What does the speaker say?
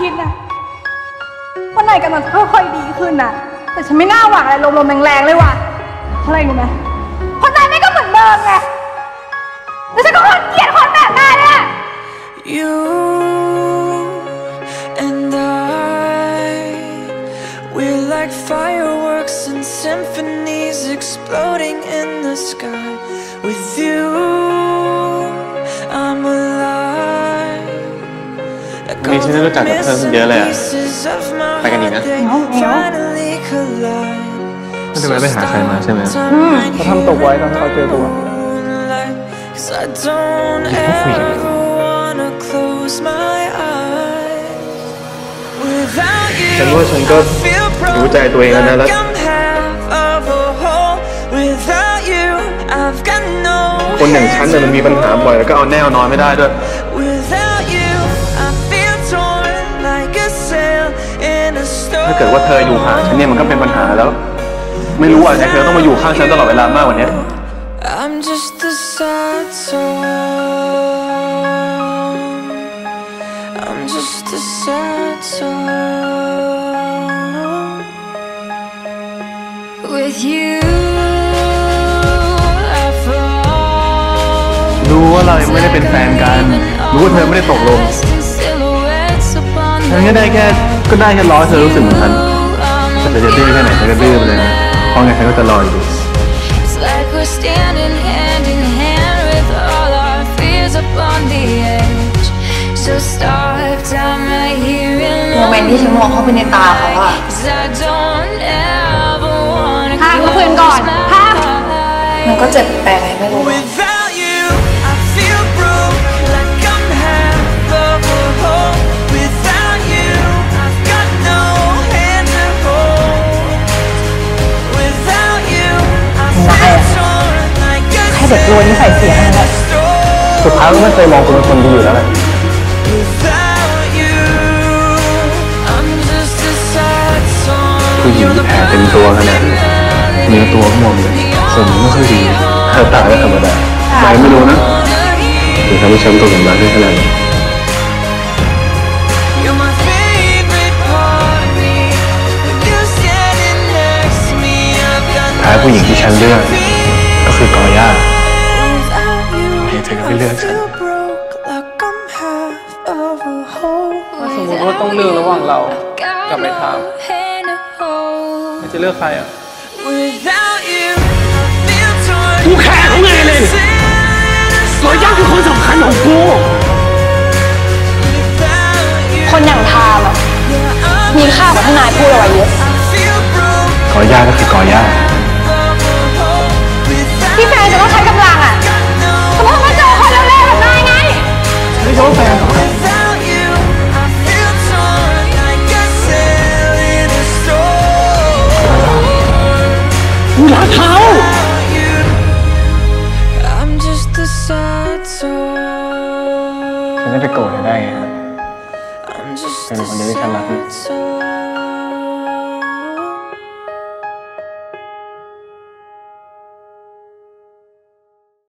คิดนะว่านายกำลังจะค่อยๆดีขึ้นนะแต่ฉันไม่น่าหวังอะไรลมๆแรงๆเลยว่ะเพราะอะไรรู้ไหมคนนายไม่ก็เหมือนเดิมไงแล้วฉันก็คนเกลียดคนแบบนายเนี่ย You and I we're like fireworks and symphonies exploding in the sky with you I'm alive มีฉันรู้จักกับเพื่อนเยอะเลยอะไปกันดีนะไม่ได้ไปหาใครมาใช่ไหมเขาทำตกไว้ตอนเขาเจอตัวเขาคุยกันฉันว่าฉันก็รู้ใจตัวเองแล้วนะแล้วคนอย่างฉันเนี่ยมันมีปัญหาบ่อยแล้วก็เอาแน่นอนไม่ได้ด้วยถ้าเกิดว่าเธออยู่ห่างฉันเนี่ยมันก็เป็นปัญหาแล้วไม่รู้ว่าเธอต้องมาอยู่ข้างฉันตลอดเวลามากกว่านี้รู้ว่าเราไม่ได้เป็นแฟนกันรู้ว่าเธอไม่ได้ตกลงฉันก็ได้แค่รอเธอรู้สึกเหมือนกันแต่เธอจะดื้อแค่ไหนเธอก็ดื้อไปเลยนะเพราะไงฉันก็จะรออยู่ดีโมเมนต์ที่ฉันมองเข้าไปในตาเขาอะห้ามก็คืนก่อนห้ามมันก็เจ็บแปลกไม่รู้เด็กตัวนี้ใส่เสียอะไรแบบสุดท้ายไม่เคยมองคุณเป็นคนดีอยู่แล้วแหละผู้หญิงที่แผลเป็นตัวขนาดนี้เนื้อตัวมองเลยสมไม่ค่อยดีเธอตายก็ธรรมดาใครไม่รู้นะถึงทำให้ช้ำตัวกันมาได้ขนาดนี้แผลผู้หญิงที่ฉันเลือกก็คือกอหญ้าไม่เลือกฉันสมมติว่าต้องเลือกระหว่างเรากับไอ้ทามไม่จะเลือกใครอ่ะกูแค่เขาไงเลยกอหญ้าคือคนสำคัญของกูคนอย่างทามอ่ะมีค่ากว่าที่นายพูดเอาไว้เยอะกอหญ้าก็คือกอหญ้าที่แฟนจะต้องใช้กำลังอ่ะไม่ชอบแฟนหรอกูรักเขาฉันจะไปโกรธได้ไงครับเป็นคนเดียวที่ฉันรัก